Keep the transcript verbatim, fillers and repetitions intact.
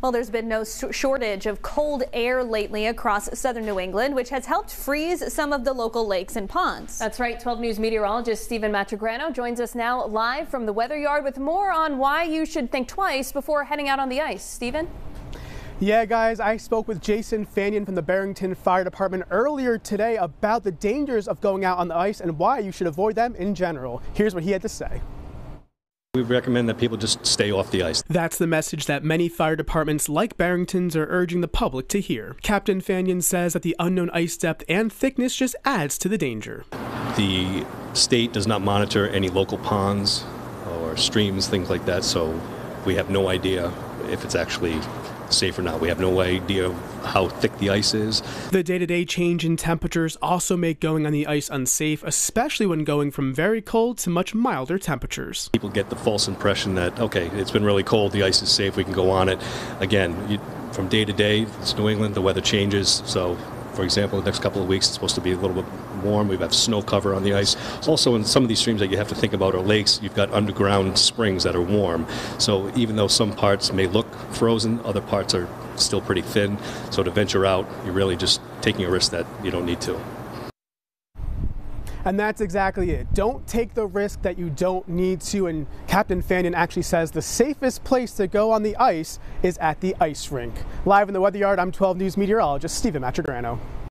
Well, there's been no shortage of cold air lately across southern New England, which has helped freeze some of the local lakes and ponds. That's right. twelve news meteorologist Steven Matregrano joins us now live from the weather yard with more on why you should think twice before heading out on the ice. Steven? Yeah, guys, I spoke with Jason Fanion from the Barrington Fire Department earlier today about the dangers of going out on the ice and why you should avoid them in general. Here's what he had to say. We recommend that people just stay off the ice. That's the message that many fire departments like Barrington's are urging the public to hear. Captain Fanion says that the unknown ice depth and thickness just adds to the danger. The state does not monitor any local ponds or streams, things like that, so we have no idea if it's actually safe or not. We have no idea how thick the ice is. The day-to-day change in temperatures also make going on the ice unsafe, especially when going from very cold to much milder temperatures. People get the false impression that, okay, it's been really cold, the ice is safe, we can go on it. Again, you, from day to day, it's New England, the weather changes, so for example, the next couple of weeks it's supposed to be a little bit warm. We have snow cover on the ice. Also, in some of these streams that you have to think about are lakes, you've got underground springs that are warm. So even though some parts may look frozen, other parts are still pretty thin. So to venture out, you're really just taking a risk that you don't need to. And that's exactly it. Don't take the risk that you don't need to. And Captain Fanion actually says the safest place to go on the ice is at the ice rink. Live in the weather yard, I'm twelve news meteorologist Steven Matregrano.